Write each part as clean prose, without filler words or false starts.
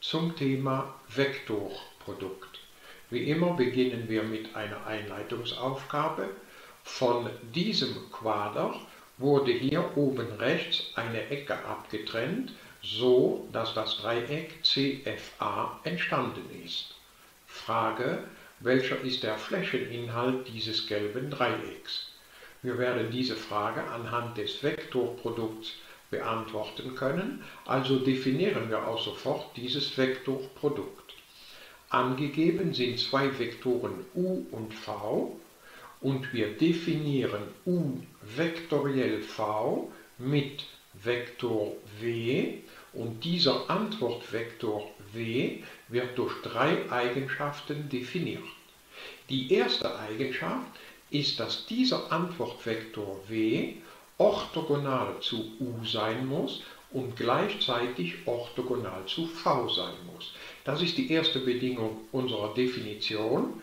zum Thema Vektorprodukt. Wie immer beginnen wir mit einer Einleitungsaufgabe. Von diesem Quader wurde hier oben rechts eine Ecke abgetrennt, so dass das Dreieck CFA entstanden ist. Frage: Welcher ist der Flächeninhalt dieses gelben Dreiecks? Wir werden diese Frage anhand des Vektorprodukts beantworten können, also definieren wir auch sofort dieses Vektorprodukt. Angegeben sind zwei Vektoren U und V und wir definieren U vektoriell V mit Vektor W und dieser Antwortvektor W wird durch drei Eigenschaften definiert. Die erste Eigenschaft ist, dass dieser Antwortvektor W orthogonal zu U sein muss und gleichzeitig orthogonal zu V sein muss. Das ist die erste Bedingung unserer Definition.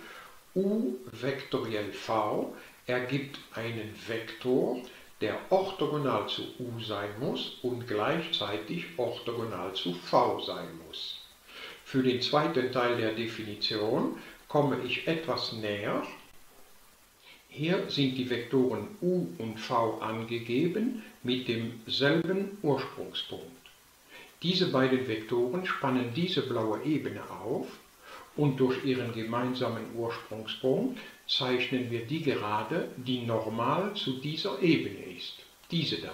U vektoriell V ergibt einen Vektor, der orthogonal zu U sein muss und gleichzeitig orthogonal zu V sein muss. Für den zweiten Teil der Definition komme ich etwas näher. Hier sind die Vektoren U und V angegeben mit demselben Ursprungspunkt. Diese beiden Vektoren spannen diese blaue Ebene auf und durch ihren gemeinsamen Ursprungspunkt zeichnen wir die Gerade, die normal zu dieser Ebene ist. Diese da.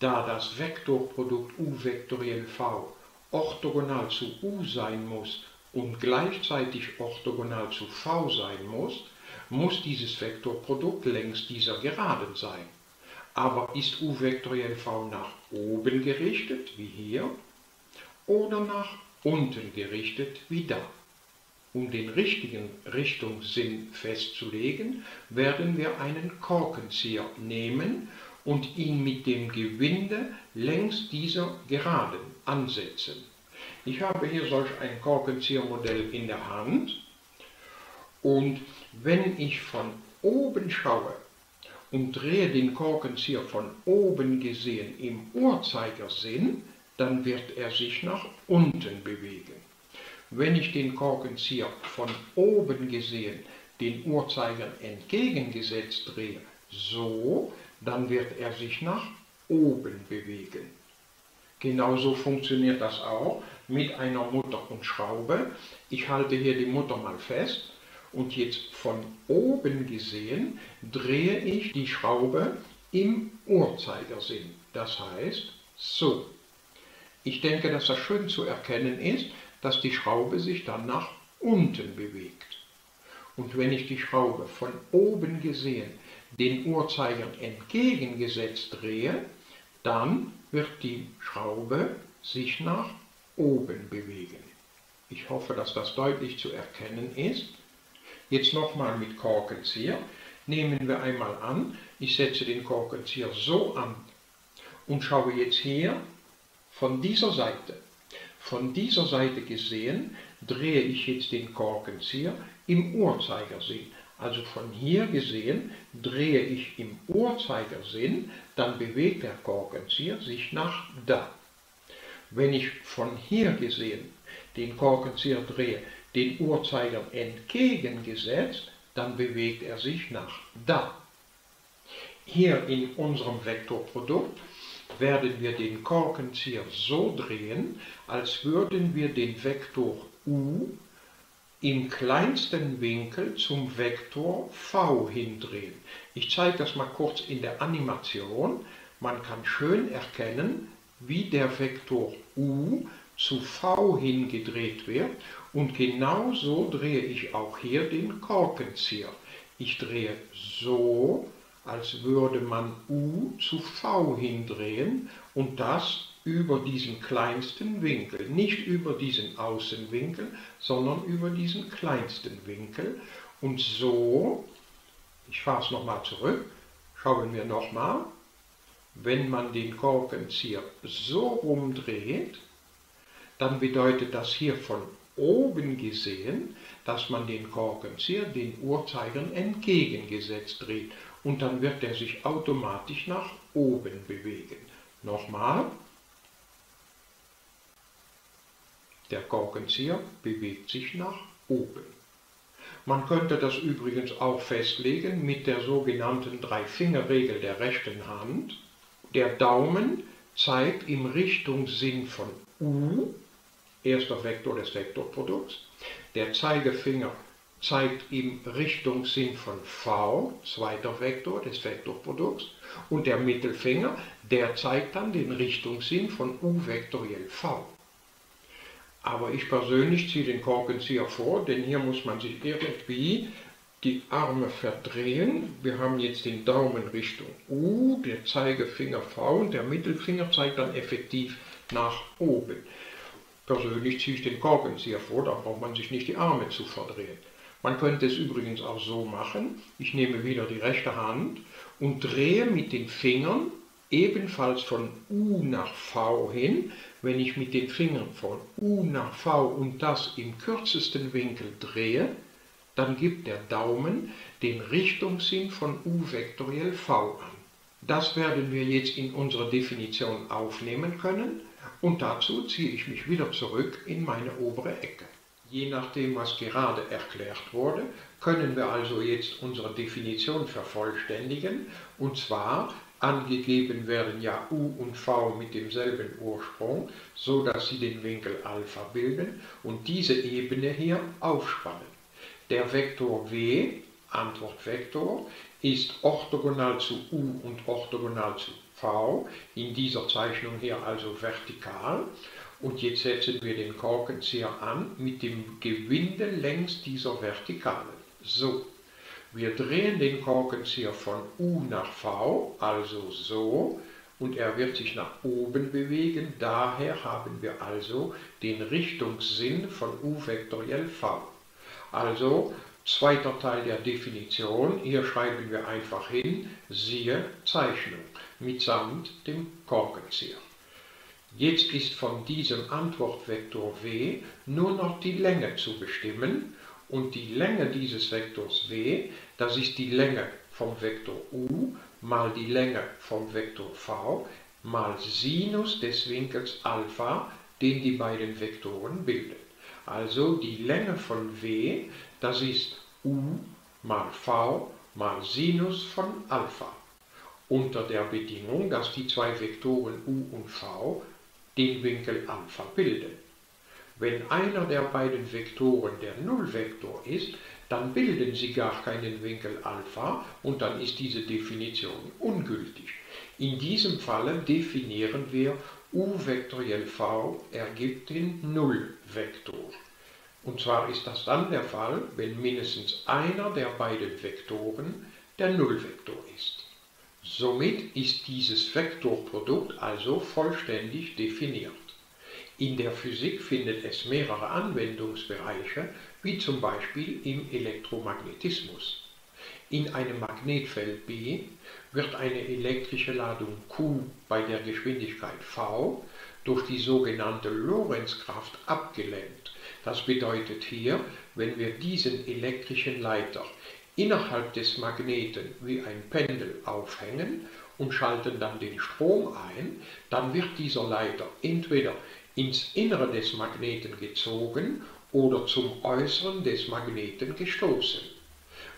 Da das Vektorprodukt U vektoriell V orthogonal zu U sein muss und gleichzeitig orthogonal zu V sein muss, muss dieses Vektorprodukt längs dieser Geraden sein. Aber ist U vektoriell V nach oben gerichtet, wie hier, oder nach unten gerichtet, wie da? Um den richtigen Richtungssinn festzulegen, werden wir einen Korkenzieher nehmen und ihn mit dem Gewinde längs dieser Geraden ansetzen. Ich habe hier solch ein Korkenziehermodell in der Hand und wenn ich von oben schaue und drehe den Korkenzieher von oben gesehen im Uhrzeigersinn, dann wird er sich nach unten bewegen. Wenn ich den Korkenzieher von oben gesehen den Uhrzeiger entgegengesetzt drehe, so, dann wird er sich nach oben bewegen. Genauso funktioniert das auch mit einer Mutter und Schraube. Ich halte hier die Mutter mal fest und jetzt von oben gesehen drehe ich die Schraube im Uhrzeigersinn. Das heißt so. Ich denke, dass das schön zu erkennen ist, dass die Schraube sich dann nach unten bewegt. Und wenn ich die Schraube von oben gesehen den Uhrzeiger entgegengesetzt drehe, dann wird die Schraube sich nach oben bewegen. Ich hoffe, dass das deutlich zu erkennen ist. Jetzt nochmal mit Korkenzieher. Nehmen wir einmal an, ich setze den Korkenzieher so an und schaue jetzt hier von dieser Seite. Von dieser Seite gesehen drehe ich jetzt den Korkenzieher im Uhrzeigersinn. Also von hier gesehen drehe ich im Uhrzeigersinn, dann bewegt der Korkenzieher sich nach da. Wenn ich von hier gesehen den Korkenzieher drehe, den Uhrzeiger entgegengesetzt, dann bewegt er sich nach da. Hier in unserem Vektorprodukt werden wir den Korkenzieher so drehen, als würden wir den Vektor U im kleinsten Winkel zum Vektor V hindrehen. Ich zeige das mal kurz in der Animation. Man kann schön erkennen, wie der Vektor U zu V hingedreht wird und genau so drehe ich auch hier den Korkenzieher. Ich drehe so, als würde man U zu V hindrehen und das über diesen kleinsten Winkel, nicht über diesen Außenwinkel, sondern über diesen kleinsten Winkel. Und so, ich fahre es nochmal zurück, schauen wir nochmal, wenn man den Korkenzieher so rumdreht, dann bedeutet das hier von oben gesehen, dass man den Korkenzieher den Uhrzeigern entgegengesetzt dreht und dann wird er sich automatisch nach oben bewegen. Nochmal. Der Korkenzieher bewegt sich nach oben. Man könnte das übrigens auch festlegen mit der sogenannten Dreifingerregel der rechten Hand. Der Daumen zeigt im Richtungssinn von U, erster Vektor des Vektorprodukts. Der Zeigefinger zeigt im Richtungssinn von V, zweiter Vektor des Vektorprodukts. Und der Mittelfinger, der zeigt dann den Richtungssinn von U vektoriell V. Aber ich persönlich ziehe den Korkenzieher vor, denn hier muss man sich irgendwie die Arme verdrehen. Wir haben jetzt den Daumen Richtung U, der Zeigefinger V und der Mittelfinger zeigt dann effektiv nach oben. Persönlich ziehe ich den Korkenzieher vor, da braucht man sich nicht die Arme zu verdrehen. Man könnte es übrigens auch so machen, ich nehme wieder die rechte Hand und drehe mit den Fingern ebenfalls von U nach V hin. Wenn ich mit den Fingern von U nach V und das im kürzesten Winkel drehe, dann gibt der Daumen den Richtungssinn von U vektoriell V an. Das werden wir jetzt in unsere Definition aufnehmen können und dazu ziehe ich mich wieder zurück in meine obere Ecke. Je nachdem, was gerade erklärt wurde, können wir also jetzt unsere Definition vervollständigen und zwar: angegeben werden ja U und V mit demselben Ursprung, so dass sie den Winkel Alpha bilden und diese Ebene hier aufspannen. Der Vektor W, Antwortvektor, ist orthogonal zu U und orthogonal zu V, in dieser Zeichnung hier also vertikal. Und jetzt setzen wir den Korkenzieher an mit dem Gewinde längs dieser Vertikalen. So. Wir drehen den Korkenzieher von U nach V, also so, und er wird sich nach oben bewegen. Daher haben wir also den Richtungssinn von U vektoriell V. Also, zweiter Teil der Definition, hier schreiben wir einfach hin, siehe Zeichnung, mitsamt dem Korkenzieher. Jetzt ist von diesem Antwortvektor W nur noch die Länge zu bestimmen. Und die Länge dieses Vektors W, das ist die Länge vom Vektor U mal die Länge vom Vektor V mal Sinus des Winkels Alpha, den die beiden Vektoren bilden. Also die Länge von W, das ist U mal V mal Sinus von Alpha. Unter der Bedingung, dass die zwei Vektoren U und V den Winkel Alpha bilden. Wenn einer der beiden Vektoren der Nullvektor ist, dann bilden sie gar keinen Winkel Alpha und dann ist diese Definition ungültig. In diesem Falle definieren wir U vektoriell V ergibt den Nullvektor. Und zwar ist das dann der Fall, wenn mindestens einer der beiden Vektoren der Nullvektor ist. Somit ist dieses Vektorprodukt also vollständig definiert. In der Physik findet es mehrere Anwendungsbereiche, wie zum Beispiel im Elektromagnetismus. In einem Magnetfeld B wird eine elektrische Ladung Q bei der Geschwindigkeit V durch die sogenannte Lorentzkraft abgelenkt. Das bedeutet hier, wenn wir diesen elektrischen Leiter innerhalb des Magneten wie ein Pendel aufhängen und schalten dann den Strom ein, dann wird dieser Leiter entweder ins Innere des Magneten gezogen oder zum Äußeren des Magneten gestoßen.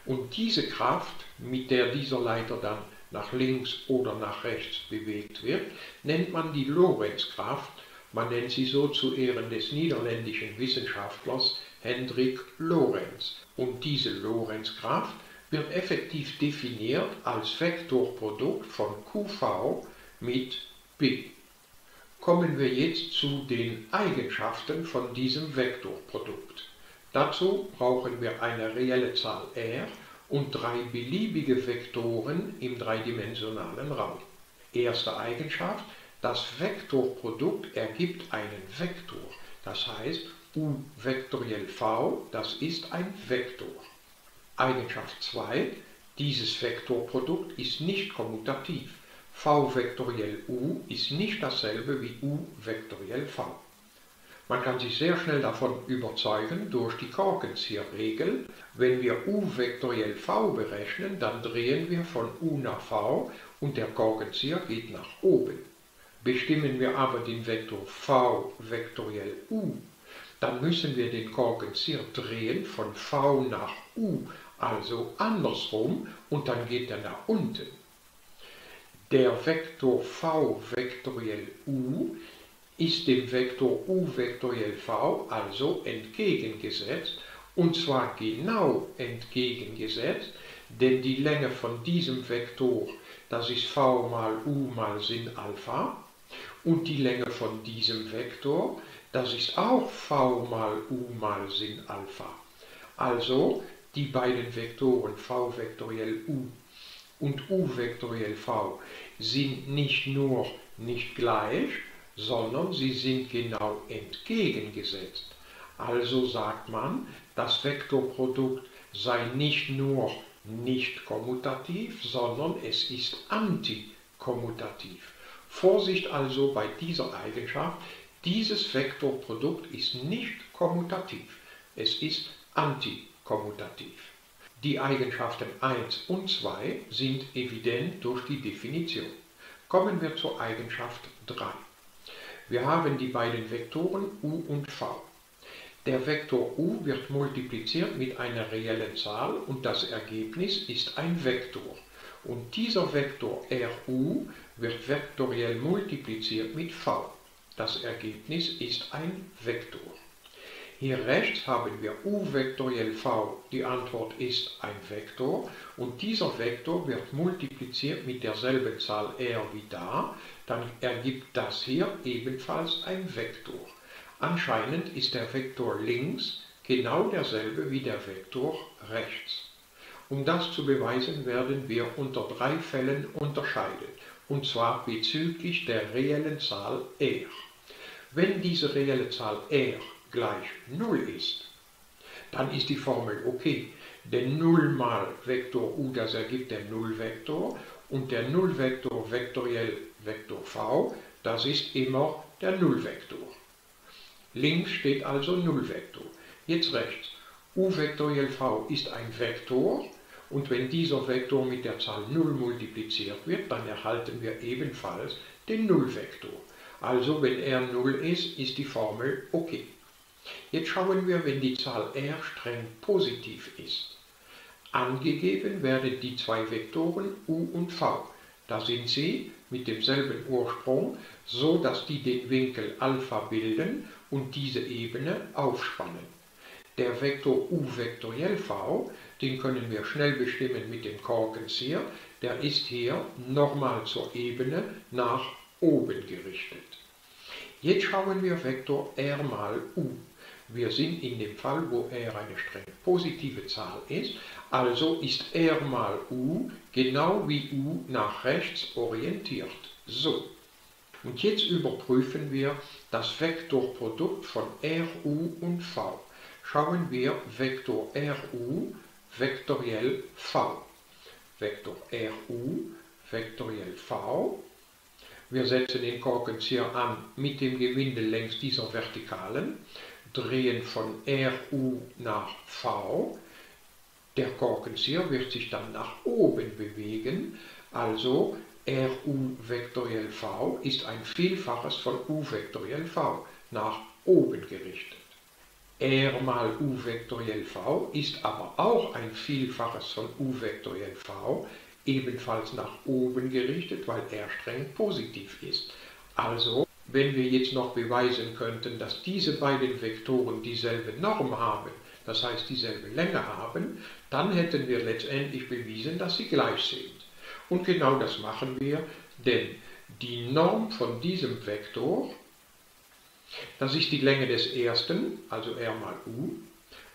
Und diese Kraft, mit der dieser Leiter dann nach links oder nach rechts bewegt wird, nennt man die Lorentzkraft. Man nennt sie so zu Ehren des niederländischen Wissenschaftlers Hendrik Lorentz. Und diese Lorentzkraft wird effektiv definiert als Vektorprodukt von QV mit P. Kommen wir jetzt zu den Eigenschaften von diesem Vektorprodukt. Dazu brauchen wir eine reelle Zahl R und drei beliebige Vektoren im dreidimensionalen Raum. Erste Eigenschaft: das Vektorprodukt ergibt einen Vektor. Das heißt, U vektoriell V, das ist ein Vektor. Eigenschaft 2: dieses Vektorprodukt ist nicht kommutativ. V vektoriell U ist nicht dasselbe wie U vektoriell V. Man kann sich sehr schnell davon überzeugen durch die Korkenzieherregel. Wenn wir U vektoriell V berechnen, dann drehen wir von U nach V und der Korkenzieher geht nach oben. Bestimmen wir aber den Vektor V vektoriell U, dann müssen wir den Korken drehen von V nach U, also andersrum, und dann geht er nach unten. Der Vektor V vektoriell U ist dem Vektor U vektoriell V also entgegengesetzt, und zwar genau entgegengesetzt, denn die Länge von diesem Vektor, das ist V mal U mal Sin Alpha, und die Länge von diesem Vektor, das ist auch V mal U mal Sin Alpha. Also die beiden Vektoren V vektoriell U und U vektoriell V sind nicht nur nicht gleich, sondern sie sind genau entgegengesetzt. Also sagt man, das Vektorprodukt sei nicht nur nicht kommutativ, sondern es ist antikommutativ. Vorsicht also bei dieser Eigenschaft, dieses Vektorprodukt ist nicht kommutativ, es ist antikommutativ. Die Eigenschaften 1 und 2 sind evident durch die Definition. Kommen wir zur Eigenschaft 3. Wir haben die beiden Vektoren U und V. Der Vektor U wird multipliziert mit einer reellen Zahl und das Ergebnis ist ein Vektor. Und dieser Vektor RU wird vektoriell multipliziert mit V. Das Ergebnis ist ein Vektor. Hier rechts haben wir U vektoriell V, die Antwort ist ein Vektor, und dieser Vektor wird multipliziert mit derselben Zahl R wie da, dann ergibt das hier ebenfalls ein Vektor. Anscheinend ist der Vektor links genau derselbe wie der Vektor rechts. Um das zu beweisen, werden wir unter drei Fällen unterscheiden, und zwar bezüglich der reellen Zahl R. Wenn diese reelle Zahl R gleich 0 ist, dann ist die Formel okay, denn 0 mal Vektor U, das ergibt der Nullvektor, und der Nullvektor vektoriell Vektor V, das ist immer der Nullvektor. Links steht also Nullvektor. Jetzt rechts, U vektoriell V ist ein Vektor, und wenn dieser Vektor mit der Zahl 0 multipliziert wird, dann erhalten wir ebenfalls den Nullvektor. Also wenn R 0 ist, ist die Formel okay. Jetzt schauen wir, wenn die Zahl R streng positiv ist. Angegeben werden die zwei Vektoren U und V. Da sind sie mit demselben Ursprung, so dass die den Winkel Alpha bilden und diese Ebene aufspannen. Der Vektor U vektoriell V, den können wir schnell bestimmen mit dem Korkenzieher, der ist hier nochmal zur Ebene nach oben gerichtet. Jetzt schauen wir Vektor R mal U. Wir sind in dem Fall, wo R eine streng positive Zahl ist, also ist R mal U genau wie U nach rechts orientiert. So, und jetzt überprüfen wir das Vektorprodukt von R, U und V. Schauen wir Vektor R, U, vektoriell V. Vektor R, U, vektoriell V. Wir setzen den Korkenzieher an mit dem Gewinde längs dieser Vertikalen, drehen von RU nach V. Der Korkenzieher wird sich dann nach oben bewegen, also RU vektoriell V ist ein Vielfaches von U vektoriell V, nach oben gerichtet. R mal U vektoriell V ist aber auch ein Vielfaches von U vektoriell V, ebenfalls nach oben gerichtet, weil R streng positiv ist. Also, wenn wir jetzt noch beweisen könnten, dass diese beiden Vektoren dieselbe Norm haben, das heißt dieselbe Länge haben, dann hätten wir letztendlich bewiesen, dass sie gleich sind. Und genau das machen wir, denn die Norm von diesem Vektor, das ist die Länge des ersten, also R mal U,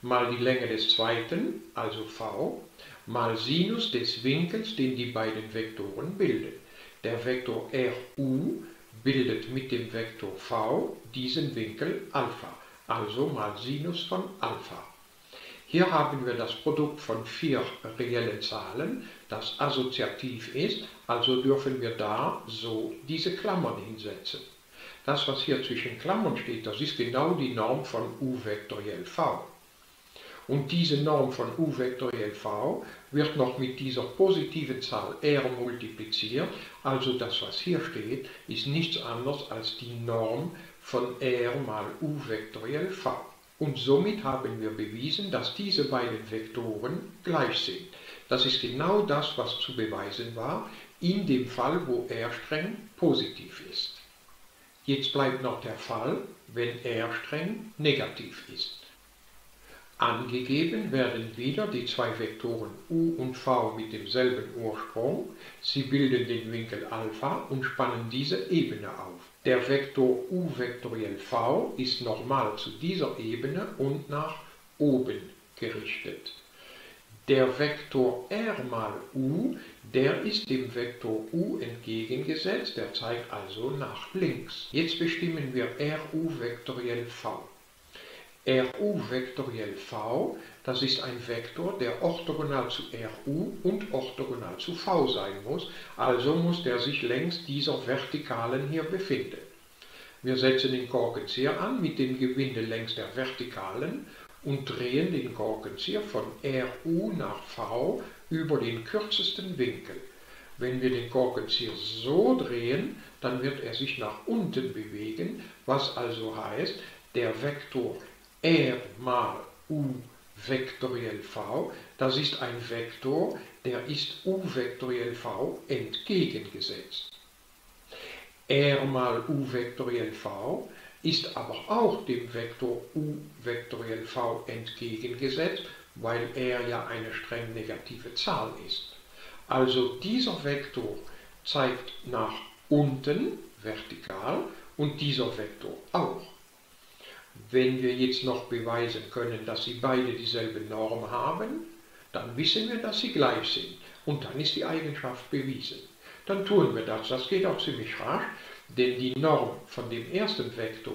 mal die Länge des zweiten, also V, mal Sinus des Winkels, den die beiden Vektoren bilden. Der Vektor RU bildet mit dem Vektor V diesen Winkel Alpha, also mal Sinus von Alpha. Hier haben wir das Produkt von 4 reellen Zahlen, das assoziativ ist, also dürfen wir da so diese Klammern hinsetzen. Das, was hier zwischen Klammern steht, das ist genau die Norm von U vektoriell V. Und diese Norm von U vektoriell V wird noch mit dieser positiven Zahl R multipliziert, also das, was hier steht, ist nichts anderes als die Norm von R mal U vektoriell V. Und somit haben wir bewiesen, dass diese beiden Vektoren gleich sind. Das ist genau das, was zu beweisen war, in dem Fall, wo R' positiv ist. Jetzt bleibt noch der Fall, wenn R' negativ ist. Angegeben werden wieder die zwei Vektoren U und V mit demselben Ursprung. Sie bilden den Winkel Alpha und spannen diese Ebene auf. Der Vektor U vektoriell V ist normal zu dieser Ebene und nach oben gerichtet. Der Vektor R mal U, der ist dem Vektor U entgegengesetzt, der zeigt also nach links. Jetzt bestimmen wir RU vektoriell V. RU vektoriell V, das ist ein Vektor, der orthogonal zu RU und orthogonal zu V sein muss, also muss der sich längs dieser Vertikalen hier befinden. Wir setzen den Korkenzieher an mit dem Gewinde längs der Vertikalen und drehen den Korkenzieher von RU nach V über den kürzesten Winkel. Wenn wir den Korkenzieher so drehen, dann wird er sich nach unten bewegen, was also heißt, der Vektor R mal U vektoriell V, das ist ein Vektor, der ist U vektoriell V entgegengesetzt. R mal U vektoriell V ist aber auch dem Vektor U vektoriell V entgegengesetzt, weil R ja eine streng negative Zahl ist. Also dieser Vektor zeigt nach unten, vertikal, und dieser Vektor auch. Wenn wir jetzt noch beweisen können, dass sie beide dieselbe Norm haben, dann wissen wir, dass sie gleich sind. Und dann ist die Eigenschaft bewiesen. Dann tun wir das. Das geht auch ziemlich rasch, denn die Norm von dem ersten Vektor,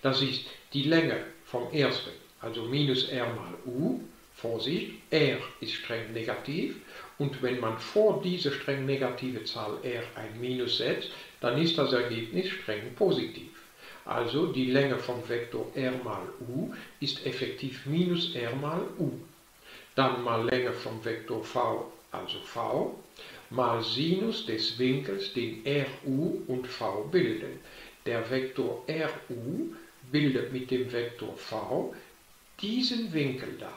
das ist die Länge vom ersten, also minus R mal U, Vorsicht, R ist streng negativ. Und wenn man vor diese streng negative Zahl R ein Minus setzt, dann ist das Ergebnis streng positiv. Also die Länge vom Vektor R mal U ist effektiv minus R mal U. Dann mal Länge vom Vektor V, also V, mal Sinus des Winkels, den RU und V bilden. Der Vektor RU bildet mit dem Vektor V diesen Winkel da.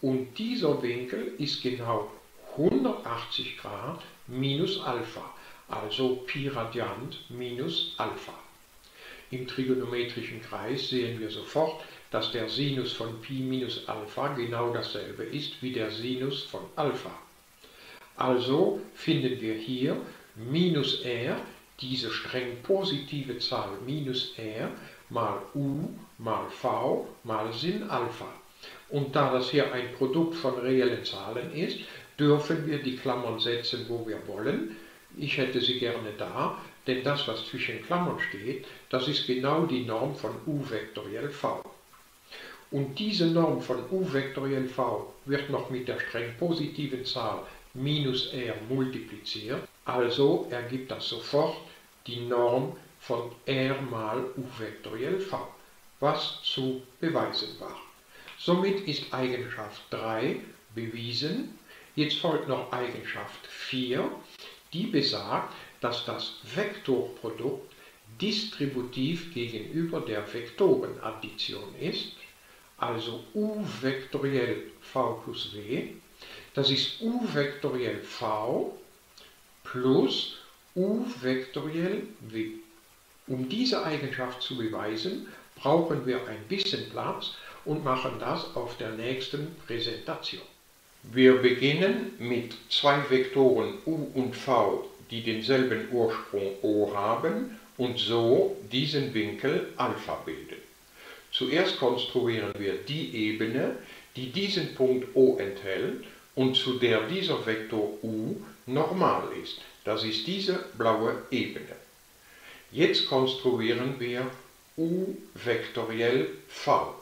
Und dieser Winkel ist genau 180 Grad minus Alpha, also Pi Radiant minus Alpha. Im trigonometrischen Kreis sehen wir sofort, dass der Sinus von Pi minus Alpha genau dasselbe ist wie der Sinus von Alpha. Also finden wir hier minus R, diese streng positive Zahl minus R, mal U, mal V, mal Sin Alpha. Und da das hier ein Produkt von reellen Zahlen ist, dürfen wir die Klammern setzen, wo wir wollen. Ich hätte sie gerne da. Denn das, was zwischen Klammern steht, das ist genau die Norm von U vektoriell V. Und diese Norm von U vektoriell V wird noch mit der streng positiven Zahl minus R multipliziert. Also ergibt das sofort die Norm von R mal U vektoriell V, was zu beweisen war. Somit ist Eigenschaft 3 bewiesen. Jetzt folgt noch Eigenschaft 4, die besagt, dass das Vektorprodukt distributiv gegenüber der Vektorenaddition ist, also U vektoriell V plus W, das ist U vektoriell V plus U vektoriell W. Um diese Eigenschaft zu beweisen, brauchen wir ein bisschen Platz und machen das auf der nächsten Präsentation. Wir beginnen mit zwei Vektoren U und V, die denselben Ursprung O haben und so diesen Winkel Alpha bilden. Zuerst konstruieren wir die Ebene, die diesen Punkt O enthält und zu der dieser Vektor U normal ist. Das ist diese blaue Ebene. Jetzt konstruieren wir U vektoriell V.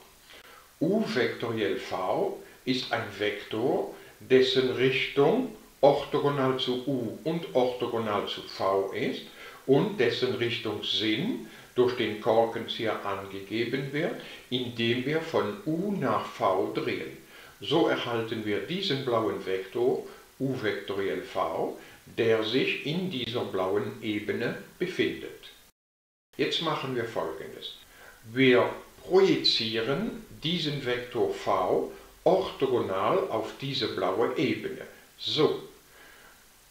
U vektoriell V ist ein Vektor, dessen Richtung orthogonal zu U und orthogonal zu V ist und dessen Richtungssinn durch den Korkenzieher angegeben wird, indem wir von U nach V drehen. So erhalten wir diesen blauen Vektor, U vektoriell V, der sich in dieser blauen Ebene befindet. Jetzt machen wir Folgendes. Wir projizieren diesen Vektor v orthogonal auf diese blaue Ebene. So,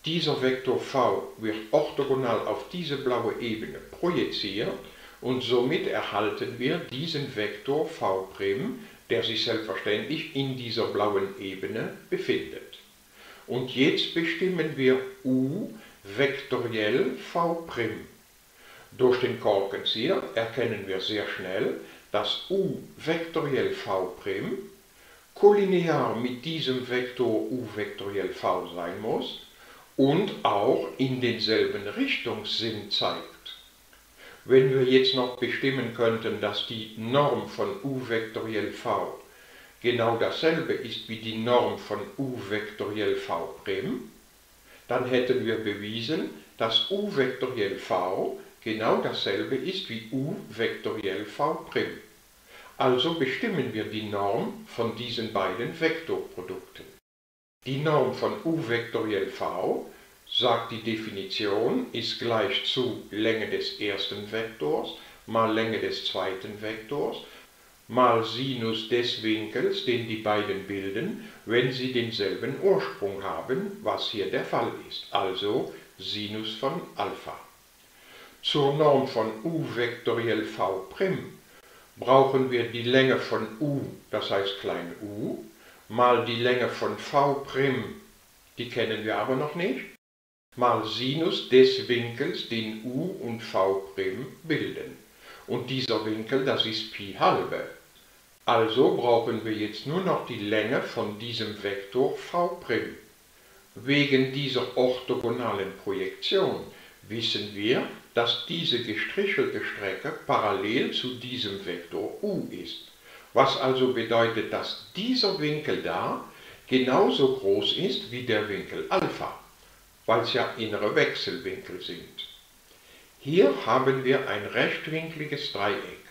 dieser Vektor v wird orthogonal auf diese blaue Ebene projiziert und somit erhalten wir diesen Vektor v', der sich selbstverständlich in dieser blauen Ebene befindet. Und jetzt bestimmen wir u vektoriell v'. Durch den Korkenzieher erkennen wir sehr schnell, dass u vektoriell v' kollinear mit diesem Vektor u vektoriell v sein muss und auch in denselben Richtungssinn zeigt. Wenn wir jetzt noch bestimmen könnten, dass die Norm von u vektoriell v genau dasselbe ist wie die Norm von u vektoriell v', dann hätten wir bewiesen, dass u vektoriell v genau dasselbe ist wie u vektoriell v'. Also bestimmen wir die Norm von diesen beiden Vektorprodukten. Die Norm von u vektoriell v, sagt die Definition, ist gleich zu Länge des ersten Vektors mal Länge des zweiten Vektors mal Sinus des Winkels, den die beiden bilden, wenn sie denselben Ursprung haben, was hier der Fall ist, also Sinus von Alpha. Zur Norm von u vektoriell v' brauchen wir die Länge von u, das heißt klein u, mal die Länge von v', die kennen wir aber noch nicht, mal Sinus des Winkels, den u und v' bilden. Und dieser Winkel, das ist Pi halbe. Also brauchen wir jetzt nur noch die Länge von diesem Vektor v'. Wegen dieser orthogonalen Projektion wissen wir, dass diese gestrichelte Strecke parallel zu diesem Vektor u ist, was also bedeutet, dass dieser Winkel da genauso groß ist wie der Winkel Alpha, weil es ja innere Wechselwinkel sind. Hier haben wir ein rechtwinkliges Dreieck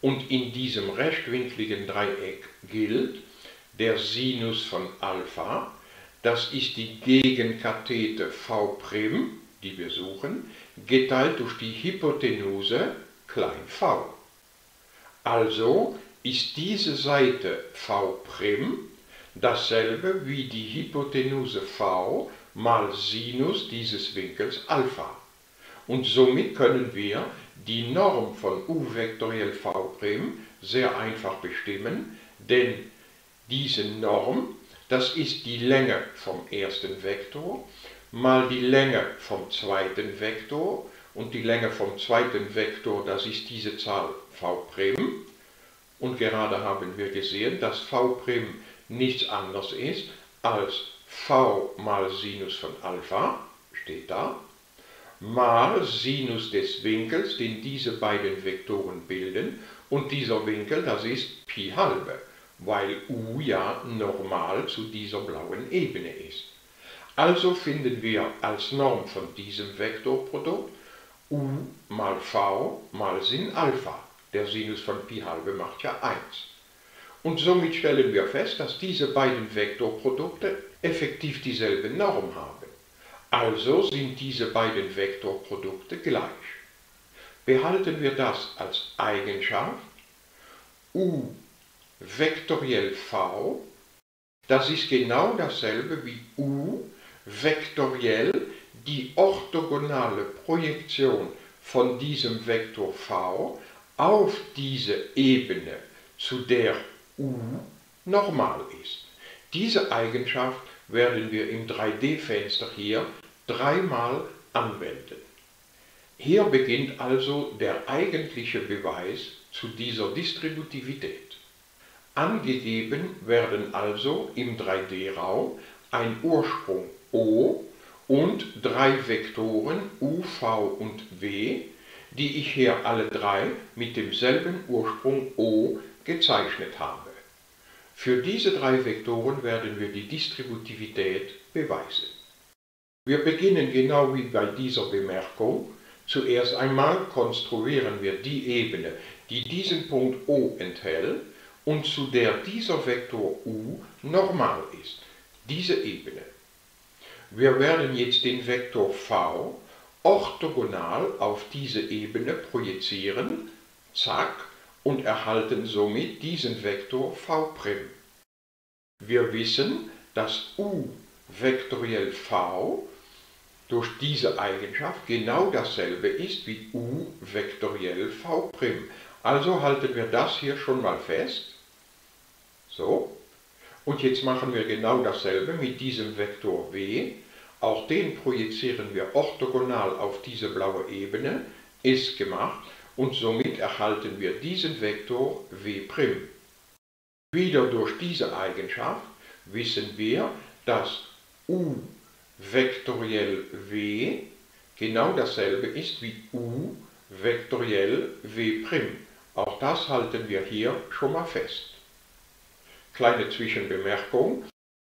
und in diesem rechtwinkligen Dreieck gilt der Sinus von Alpha, das ist die Gegenkathete v', die wir suchen, geteilt durch die Hypotenuse klein v. Also ist diese Seite v' dasselbe wie die Hypotenuse v mal Sinus dieses Winkels Alpha. Und somit können wir die Norm von u vektoriell v' sehr einfach bestimmen, denn diese Norm, das ist die Länge vom ersten Vektor mal die Länge vom zweiten Vektor, und die Länge vom zweiten Vektor, das ist diese Zahl v', und gerade haben wir gesehen, dass v' nichts anderes ist als v mal Sinus von Alpha, steht da, mal Sinus des Winkels, den diese beiden Vektoren bilden, und dieser Winkel, das ist Pi halbe, weil u ja normal zu dieser blauen Ebene ist. Also finden wir als Norm von diesem Vektorprodukt u mal v mal Sin Alpha. Der Sinus von Pi halbe macht ja 1. Und somit stellen wir fest, dass diese beiden Vektorprodukte effektiv dieselbe Norm haben. Also sind diese beiden Vektorprodukte gleich. Behalten wir das als Eigenschaft. u vektoriell v, das ist genau dasselbe wie u vektoriell die orthogonale Projektion von diesem Vektor v auf diese Ebene, zu der u normal ist. Diese Eigenschaft werden wir im 3D-Fenster hier dreimal anwenden. Hier beginnt also der eigentliche Beweis zu dieser Distributivität. Angegeben werden also im 3D-Raum ein Ursprung O und drei Vektoren U, V und W, die ich hier alle drei mit demselben Ursprung O gezeichnet habe. Für diese drei Vektoren werden wir die Distributivität beweisen. Wir beginnen genau wie bei dieser Bemerkung. Zuerst einmal konstruieren wir die Ebene, die diesen Punkt O enthält und zu der dieser Vektor U normal ist, diese Ebene. Wir werden jetzt den Vektor V orthogonal auf diese Ebene projizieren, zack, und erhalten somit diesen Vektor v'. Wir wissen, dass u vektoriell v durch diese Eigenschaft genau dasselbe ist wie u vektoriell v'. Also halten wir das hier schon mal fest. So. Und jetzt machen wir genau dasselbe mit diesem Vektor w. Auch den projizieren wir orthogonal auf diese blaue Ebene. Ist gemacht. Und somit erhalten wir diesen Vektor w'. Wieder durch diese Eigenschaft wissen wir, dass u vektoriell w genau dasselbe ist wie u vektoriell w'. Auch das halten wir hier schon mal fest. Kleine Zwischenbemerkung.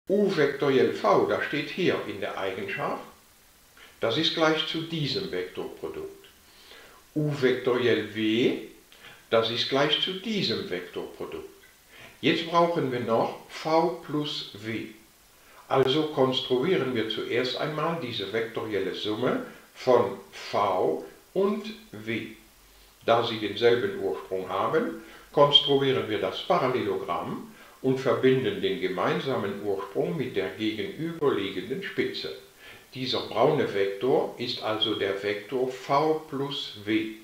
U vektoriell v, das steht hier in der Eigenschaft. Das ist gleich zu diesem Vektorprodukt. U vektoriell w, das ist gleich zu diesem Vektorprodukt. Jetzt brauchen wir noch v plus w. Also konstruieren wir zuerst einmal diese vektorielle Summe von v und w. Da sie denselben Ursprung haben, konstruieren wir das Parallelogramm und verbinden den gemeinsamen Ursprung mit der gegenüberliegenden Spitze. Dieser braune Vektor ist also der Vektor v plus w.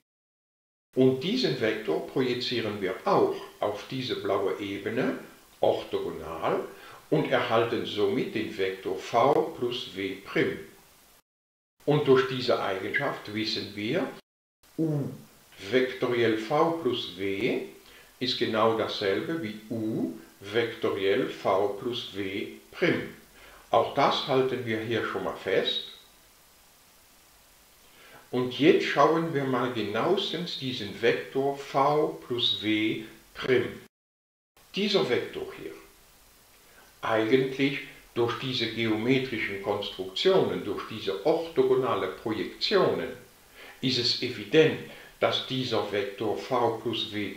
Und diesen Vektor projizieren wir auch auf diese blaue Ebene, orthogonal, und erhalten somit den Vektor v plus w'. Und durch diese Eigenschaft wissen wir, u vektoriell v plus w ist genau dasselbe wie u vektoriell v plus w'. Auch das halten wir hier schon mal fest. Und jetzt schauen wir mal genauestens diesen Vektor v plus w'. Dieser Vektor hier. Eigentlich durch diese geometrischen Konstruktionen, durch diese orthogonale Projektionen, ist es evident, dass dieser Vektor v plus w'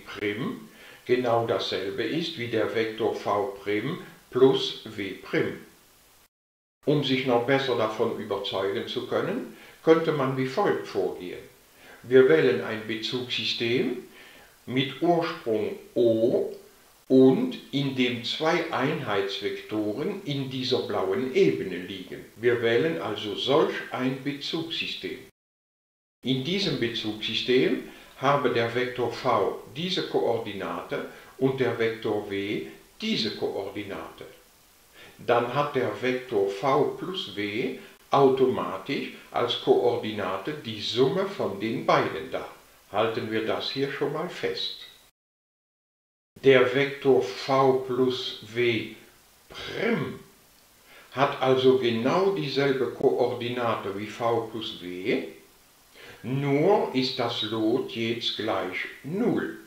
genau dasselbe ist wie der Vektor v' plus w'. Um sich noch besser davon überzeugen zu können, könnte man wie folgt vorgehen. Wir wählen ein Bezugssystem mit Ursprung O und in dem zwei Einheitsvektoren in dieser blauen Ebene liegen. Wir wählen also solch ein Bezugssystem. In diesem Bezugssystem habe der Vektor v diese Koordinate und der Vektor w diese Koordinate. Dann hat der Vektor v plus w automatisch als Koordinate die Summe von den beiden da. Halten wir das hier schon mal fest. Der Vektor v plus w' hat also genau dieselbe Koordinate wie v plus w, nur ist das Lot jetzt gleich 0.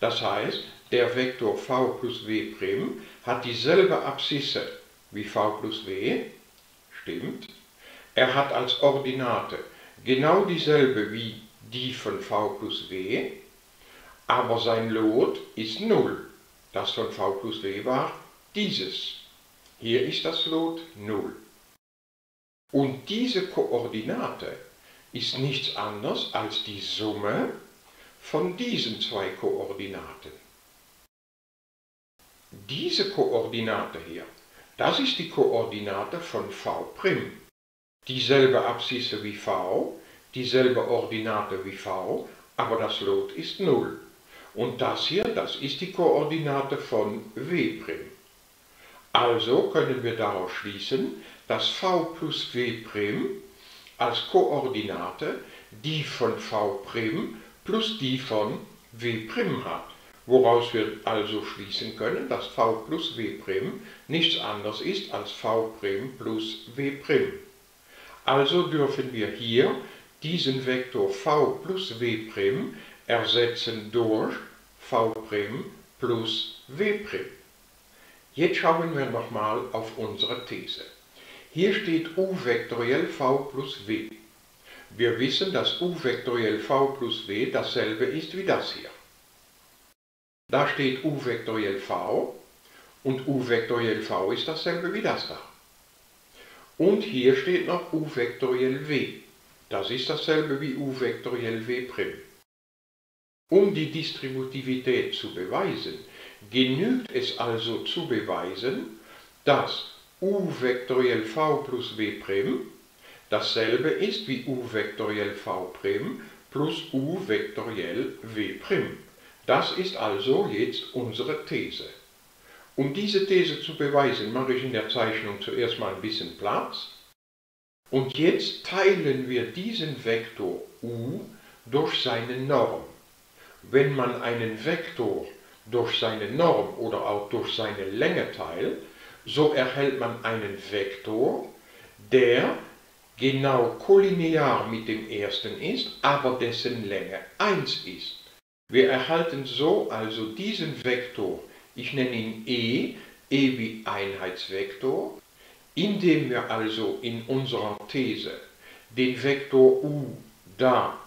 Das heißt, der Vektor v plus w' hat dieselbe Abszisse wie v plus w, stimmt. Er hat als Ordinate genau dieselbe wie die von v plus w, aber sein Lot ist 0. Das von v plus w war dieses. Hier ist das Lot 0. Und diese Koordinate ist nichts anderes als die Summe von diesen zwei Koordinaten. Diese Koordinate hier, das ist die Koordinate von v'. Dieselbe Abszisse wie v, dieselbe Ordinate wie v, aber das Lot ist 0. Und das hier, das ist die Koordinate von w'. Also können wir daraus schließen, dass v plus w' als Koordinate die von v' plus die von w' hat, woraus wir also schließen können, dass v plus w' nichts anderes ist als v' plus w'. Also dürfen wir hier diesen Vektor v plus w' ersetzen durch v' plus w'. Jetzt schauen wir nochmal auf unsere These. Hier steht u vektoriell v plus w. Wir wissen, dass u vektoriell v plus w dasselbe ist wie das hier. Da steht u vektoriell v und u vektoriell v ist dasselbe wie das da. Und hier steht noch u vektoriell w. Das ist dasselbe wie u vektoriell w'. Um die Distributivität zu beweisen, genügt es also zu beweisen, dass u vektoriell v plus w' dasselbe ist wie u vektoriell v' plus u vektoriell w'. Das ist also jetzt unsere These. Um diese These zu beweisen, mache ich in der Zeichnung zuerst mal ein bisschen Platz. Und jetzt teilen wir diesen Vektor u durch seine Norm. Wenn man einen Vektor durch seine Norm oder auch durch seine Länge teilt, so erhält man einen Vektor, der genau kollinear mit dem ersten ist, aber dessen Länge 1 ist. Wir erhalten so also diesen Vektor, ich nenne ihn E, E wie Einheitsvektor, indem wir also in unserer These den Vektor U da,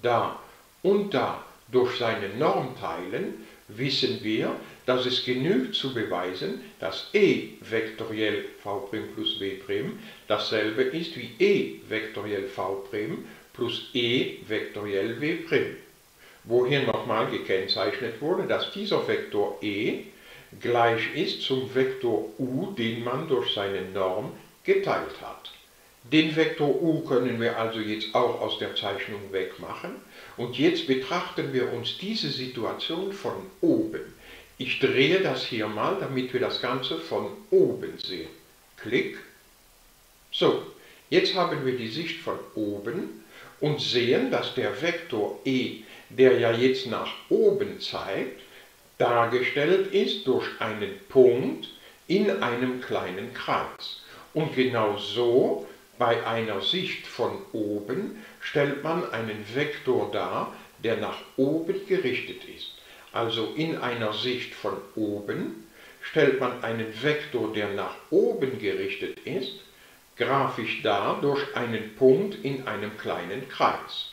da und da durch seine Norm teilen, wissen wir, dass es genügt zu beweisen, dass E vektoriell V' plus W' dasselbe ist wie E vektoriell V' plus E vektoriell W'. Wo hier nochmal gekennzeichnet wurde, dass dieser Vektor E gleich ist zum Vektor U, den man durch seine Norm geteilt hat. Den Vektor U können wir also jetzt auch aus der Zeichnung wegmachen. Und jetzt betrachten wir uns diese Situation von oben. Ich drehe das hier mal, damit wir das Ganze von oben sehen. Klick. So, jetzt haben wir die Sicht von oben und sehen, dass der Vektor E, der ja jetzt nach oben zeigt, dargestellt ist durch einen Punkt in einem kleinen Kreis. Und genau so, bei einer Sicht von oben, stellt man einen Vektor dar, der nach oben gerichtet ist. Also in einer Sicht von oben stellt man einen Vektor, der nach oben gerichtet ist, grafisch dar durch einen Punkt in einem kleinen Kreis.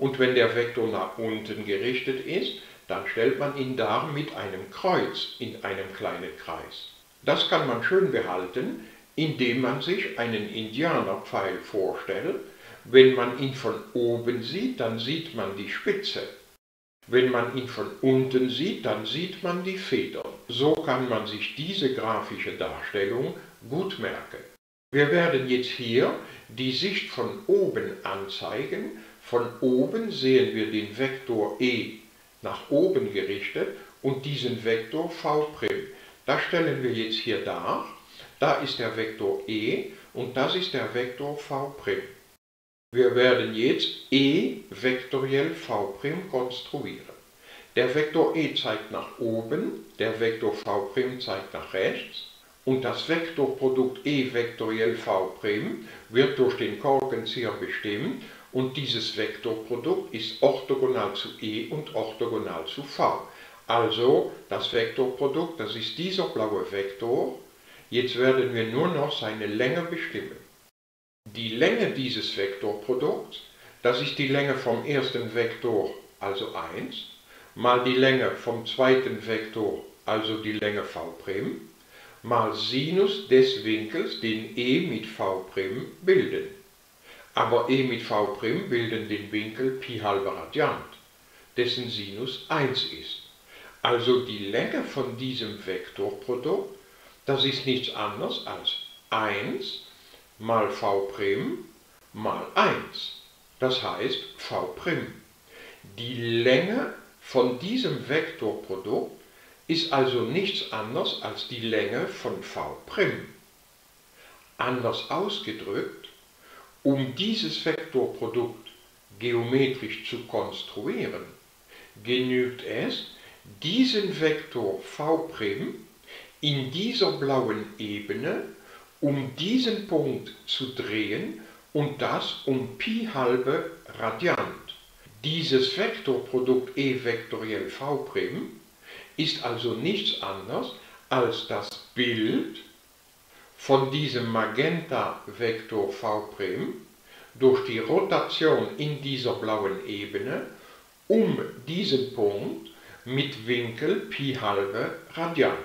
Und wenn der Vektor nach unten gerichtet ist, dann stellt man ihn dar mit einem Kreuz in einem kleinen Kreis. Das kann man schön behalten, indem man sich einen Indianerpfeil vorstellt. Wenn man ihn von oben sieht, dann sieht man die Spitze. Wenn man ihn von unten sieht, dann sieht man die Federn. So kann man sich diese grafische Darstellung gut merken. Wir werden jetzt hier die Sicht von oben anzeigen. Von oben sehen wir den Vektor E nach oben gerichtet und diesen Vektor V'. Das stellen wir jetzt hier dar. Da ist der Vektor E und das ist der Vektor V'. Wir werden jetzt E vektoriell V' konstruieren. Der Vektor E zeigt nach oben, der Vektor V' zeigt nach rechts und das Vektorprodukt E vektoriell V' wird durch den Korkenzieher bestimmt und dieses Vektorprodukt ist orthogonal zu E und orthogonal zu V. Also das Vektorprodukt, das ist dieser blaue Vektor. Jetzt werden wir nur noch seine Länge bestimmen. Die Länge dieses Vektorprodukts, das ist die Länge vom ersten Vektor, also 1, mal die Länge vom zweiten Vektor, also die Länge V', mal Sinus des Winkels, den E mit V' bilden. Aber E mit V' bilden den Winkel Pi halber Radiant, dessen Sinus 1 ist. Also die Länge von diesem Vektorprodukt, das ist nichts anderes als 1 mal V' mal 1. Das heißt V'. Die Länge von diesem Vektorprodukt ist also nichts anderes als die Länge von V'. Anders ausgedrückt, um dieses Vektorprodukt geometrisch zu konstruieren, genügt es, diesen Vektor V' in dieser blauen Ebene um diesen Punkt zu drehen und das um Pi halbe Radiant. Dieses Vektorprodukt E vektoriell V' ist also nichts anderes als das Bild von diesem Magenta-Vektor V' durch die Rotation in dieser blauen Ebene um diesen Punkt mit Winkel Pi halbe Radiant.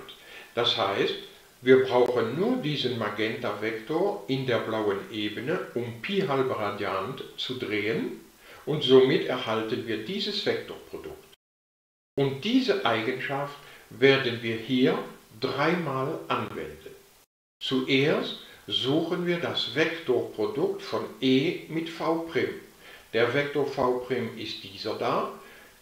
Das heißt, wir brauchen nur diesen Magenta-Vektor in der blauen Ebene, um Pi halbe Radiant zu drehen und somit erhalten wir dieses Vektorprodukt. Und diese Eigenschaft werden wir hier dreimal anwenden. Zuerst suchen wir das Vektorprodukt von E mit V'. Der Vektor V' ist dieser da.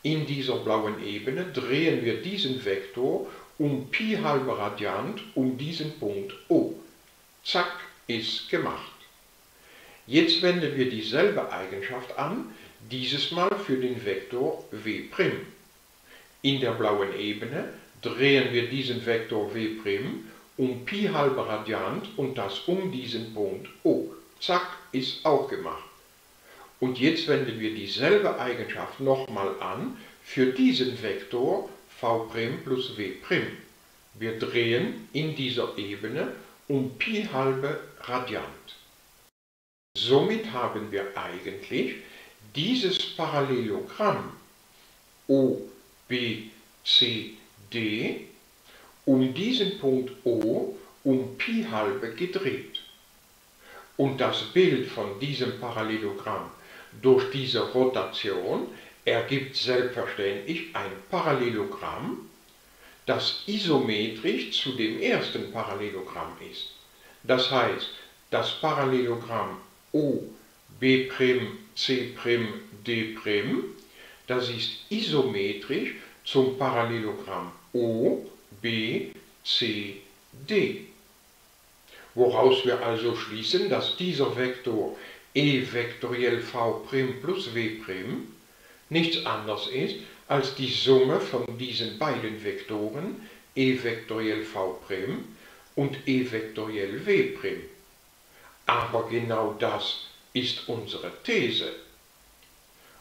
In dieser blauen Ebene drehen wir diesen Vektor um Pi halber Radiant um diesen Punkt O. Zack, ist gemacht. Jetzt wenden wir dieselbe Eigenschaft an, dieses Mal für den Vektor W'. In der blauen Ebene drehen wir diesen Vektor W' um Pi halber Radiant und das um diesen Punkt O. Zack, ist auch gemacht. Und jetzt wenden wir dieselbe Eigenschaft nochmal an für diesen Vektor V' plus W'. Wir drehen in dieser Ebene um Pi halbe Radiant. Somit haben wir eigentlich dieses Parallelogramm O, B, C, D um diesen Punkt O um Pi halbe gedreht. Und das Bild von diesem Parallelogramm durch diese Rotation ergibt selbstverständlich ein Parallelogramm, das isometrisch zu dem ersten Parallelogramm ist. Das heißt, das Parallelogramm O, B', C', D', das ist isometrisch zum Parallelogramm O, B, C, D. Woraus wir also schließen, dass dieser Vektor E vektoriell V' plus W' nichts anderes ist als die Summe von diesen beiden Vektoren E vektoriell V' und E vektoriell W'. Aber genau das ist unsere These.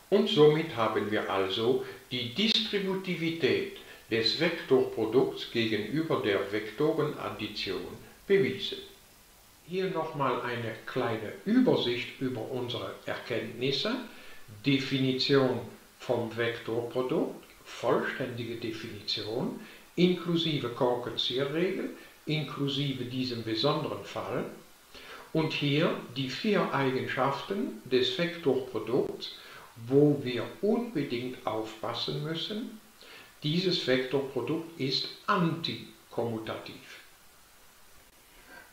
Und somit haben wir also die Distributivität des Vektorprodukts gegenüber der Vektorenaddition bewiesen. Hier nochmal eine kleine Übersicht über unsere Erkenntnisse. Definition vom Vektorprodukt, vollständige Definition, inklusive Korkenzieherregel, inklusive diesem besonderen Fall. Und hier die 4 Eigenschaften des Vektorprodukts, wo wir unbedingt aufpassen müssen. Dieses Vektorprodukt ist antikommutativ.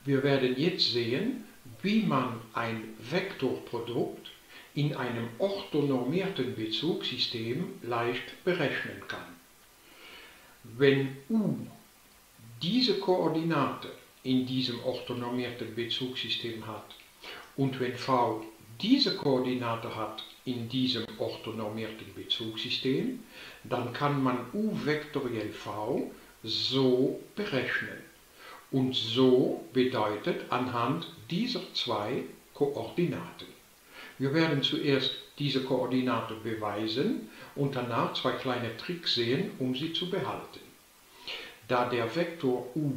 Wir werden jetzt sehen, wie man ein Vektorprodukt in einem orthonormierten Bezugssystem leicht berechnen kann. Wenn U diese Koordinate in diesem orthonormierten Bezugssystem hat und wenn V diese Koordinate hat in diesem orthonormierten Bezugssystem, dann kann man U vektoriell V so berechnen. Und so bedeutet anhand dieser 2 Koordinaten. Wir werden zuerst diese Koordinate beweisen und danach 2 kleine Tricks sehen, um sie zu behalten. Da der Vektor U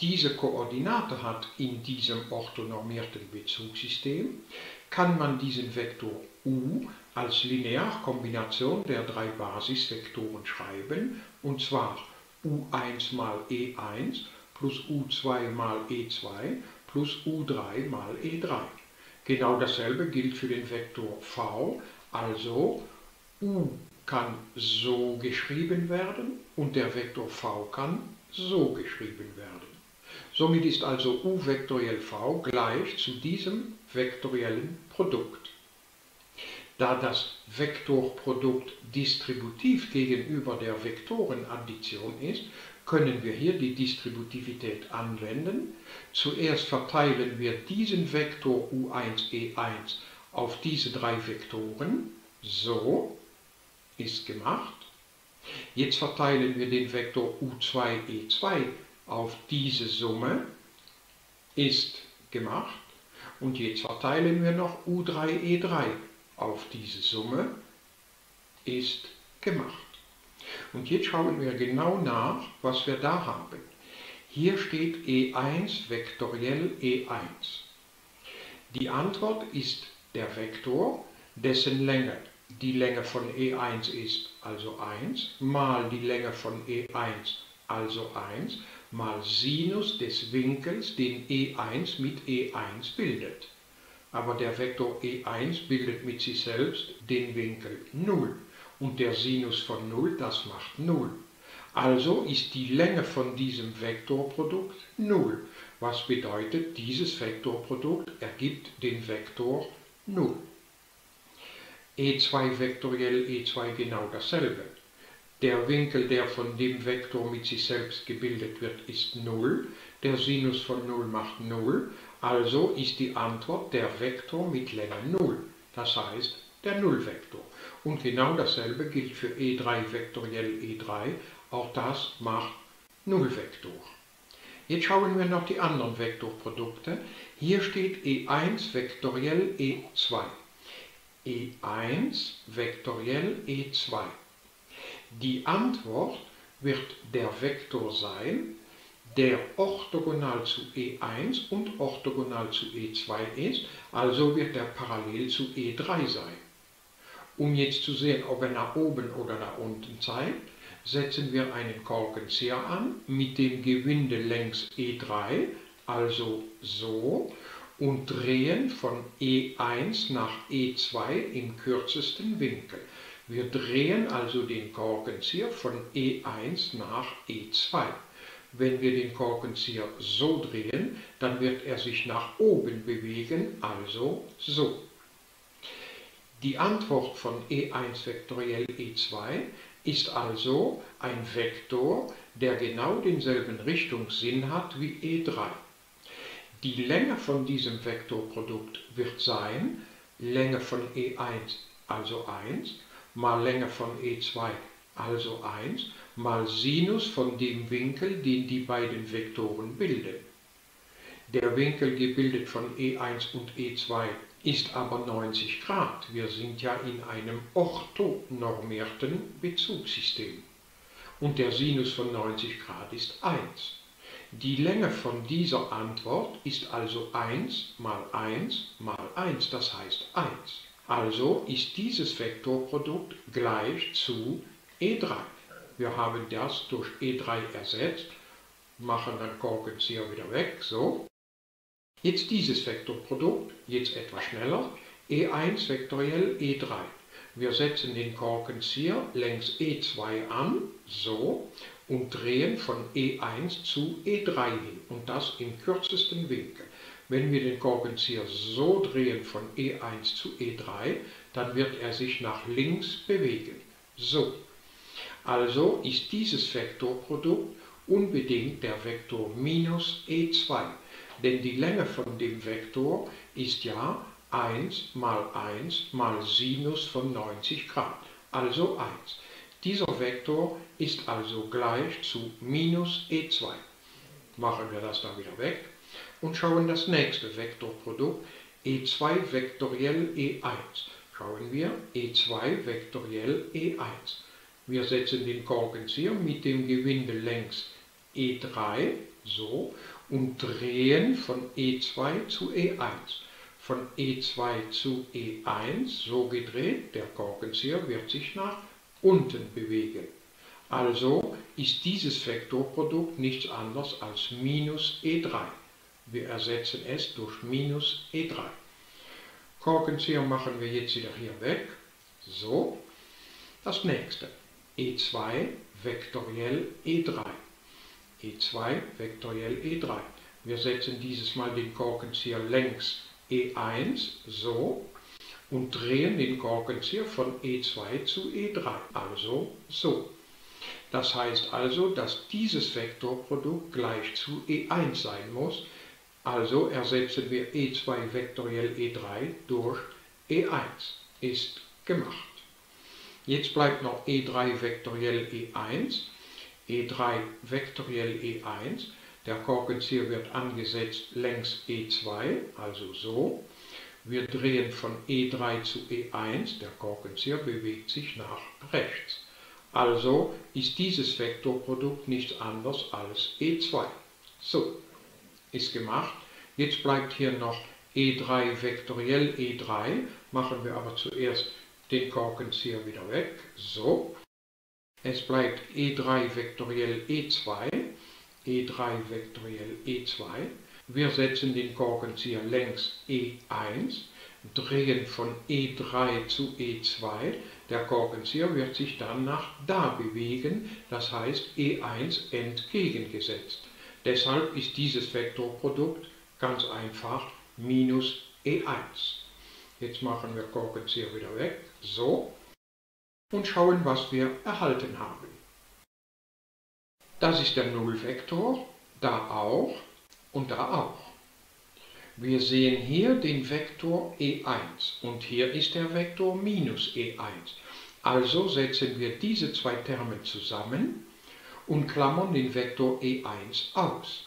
diese Koordinate hat in diesem orthonormierten Bezugssystem, kann man diesen Vektor U als Linearkombination der 3 Basisvektoren schreiben, und zwar U1 mal E1 plus U2 mal E2 plus U3 mal E3. Genau dasselbe gilt für den Vektor V, also U kann so geschrieben werden und der Vektor V kann so geschrieben werden. Somit ist also U vektoriell V gleich zu diesem vektoriellen Produkt. Da das Vektorprodukt distributiv gegenüber der Vektorenaddition ist, können wir hier die Distributivität anwenden. Zuerst verteilen wir diesen Vektor U1, E1 auf diese 3 Vektoren. So ist gemacht. Jetzt verteilen wir den Vektor U2, E2 auf diese Summe. Ist gemacht. Und jetzt verteilen wir noch U3, E3 auf diese Summe. Ist gemacht. Und jetzt schauen wir genau nach, was wir da haben. Hier steht E1 vektoriell E1. Die Antwort ist der Vektor, dessen Länge die Länge von E1 ist, also 1, mal die Länge von E1, also 1, mal Sinus des Winkels, den E1 mit E1 bildet. aber der Vektor E1 bildet mit sich selbst den Winkel 0 und der Sinus von 0, das macht 0. Also ist die Länge von diesem Vektorprodukt 0, was bedeutet, dieses Vektorprodukt ergibt den Vektor 0. E2 vektoriell E2 genau dasselbe. Der Winkel, der von dem Vektor mit sich selbst gebildet wird, ist 0. Der Sinus von 0 macht 0. Also ist die Antwort der Vektor mit Länge 0. Das heißt, der Nullvektor. Und genau dasselbe gilt für E3 vektoriell E3. Auch das macht Nullvektor. Jetzt schauen wir noch die anderen Vektorprodukte. Hier steht E1 vektoriell E2. E1 vektoriell E2. Die Antwort wird der Vektor sein, der orthogonal zu E1 und orthogonal zu E2 ist, also wird er parallel zu E3 sein. Um jetzt zu sehen, ob er nach oben oder nach unten zeigt, setzen wir einen Korkenzieher an mit dem Gewinde längs E3, also so, und drehen von E1 nach E2 im kürzesten Winkel. Wir drehen also den Korkenzieher von E1 nach E2. Wenn wir den Korkenzieher so drehen, dann wird er sich nach oben bewegen, also so. Die Antwort von E1 vektoriell E2 ist also ein Vektor, der genau denselben Richtungssinn hat wie E3. Die Länge von diesem Vektorprodukt wird sein, Länge von E1, also 1, mal Länge von E2, also 1, mal Sinus von dem Winkel, den die beiden Vektoren bilden. Der Winkel gebildet von E1 und E2 ist aber 90 Grad. Wir sind ja in einem orthonormierten Bezugssystem. Und der Sinus von 90 Grad ist 1. Die Länge von dieser Antwort ist also 1 mal 1 mal 1, das heißt 1. Also ist dieses Vektorprodukt gleich zu E3. Wir haben das durch E3 ersetzt, machen dann Korkenzieher wieder weg, so. Jetzt dieses Vektorprodukt, jetzt etwas schneller, E1 vektoriell E3. Wir setzen den Korkenzieher längs E2 an, so, und drehen von E1 zu E3 hin, und das im kürzesten Winkel. Wenn wir den Korkenzieher so drehen von E1 zu E3, dann wird er sich nach links bewegen. So. Also ist dieses Vektorprodukt unbedingt der Vektor minus E2. Denn die Länge von dem Vektor ist ja 1 mal 1 mal Sinus von 90 Grad. Also 1. Dieser Vektor ist also gleich zu minus E2. Machen wir das dann wieder weg. Und schauen das nächste Vektorprodukt, E2 vektoriell E1. Schauen wir, E2 vektoriell E1. Wir setzen den Korkenzieher mit dem Gewinde längs E3, so, und drehen von E2 zu E1. Von E2 zu E1, so gedreht, der Korkenzieher wird sich nach unten bewegen. Also ist dieses Vektorprodukt nichts anderes als minus E3. Wir ersetzen es durch minus E3. Korkenzieher machen wir jetzt wieder hier weg. So. Das nächste. E2 vektoriell E3. E2 vektoriell E3. Wir setzen dieses Mal den Korkenzieher längs E1. So. Und drehen den Korkenzieher von E2 zu E3. Also so. Das heißt also, dass dieses Vektorprodukt gleich zu E1 sein muss. Also ersetzen wir E2 vektoriell E3 durch E1. Ist gemacht. Jetzt bleibt noch E3 vektoriell E1. E3 vektoriell E1. Der Korkenzieher wird angesetzt längs E2, also so. Wir drehen von E3 zu E1. Der Korkenzieher bewegt sich nach rechts. Also ist dieses Vektorprodukt nichts anderes als E2. So. Ist gemacht. Jetzt bleibt hier noch E3 vektoriell E3, machen wir aber zuerst den Korkenzieher wieder weg, so. Es bleibt E3 vektoriell E2, E3 vektoriell E2. Wir setzen den Korkenzieher längs E1, drehen von E3 zu E2. Der Korkenzieher wird sich dann nach da bewegen, das heißt E1 entgegengesetzt. Deshalb ist dieses Vektorprodukt ganz einfach minus E1. Jetzt machen wir Korkenzieher wieder weg, so, und schauen, was wir erhalten haben. Das ist der Nullvektor, da auch und da auch. Wir sehen hier den Vektor E1 und hier ist der Vektor minus E1. Also setzen wir diese zwei Terme zusammen und klammern den Vektor E1 aus.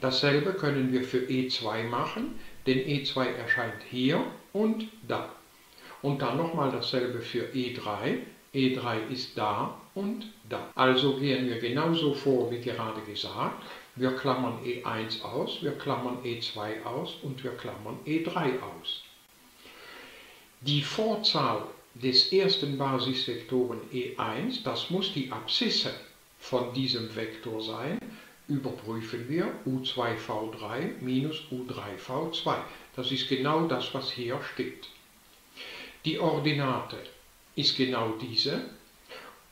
Dasselbe können wir für E2 machen, denn E2 erscheint hier und da. Und dann nochmal dasselbe für E3. E3 ist da und da. Also gehen wir genauso vor wie gerade gesagt. Wir klammern E1 aus, wir klammern E2 aus und wir klammern E3 aus. Die Vorzahl des ersten Basisvektoren E1, das muss die Abszisse von diesem Vektor sein, überprüfen wir U2V3 minus U3V2. Das ist genau das, was hier steht. Die Ordinate ist genau diese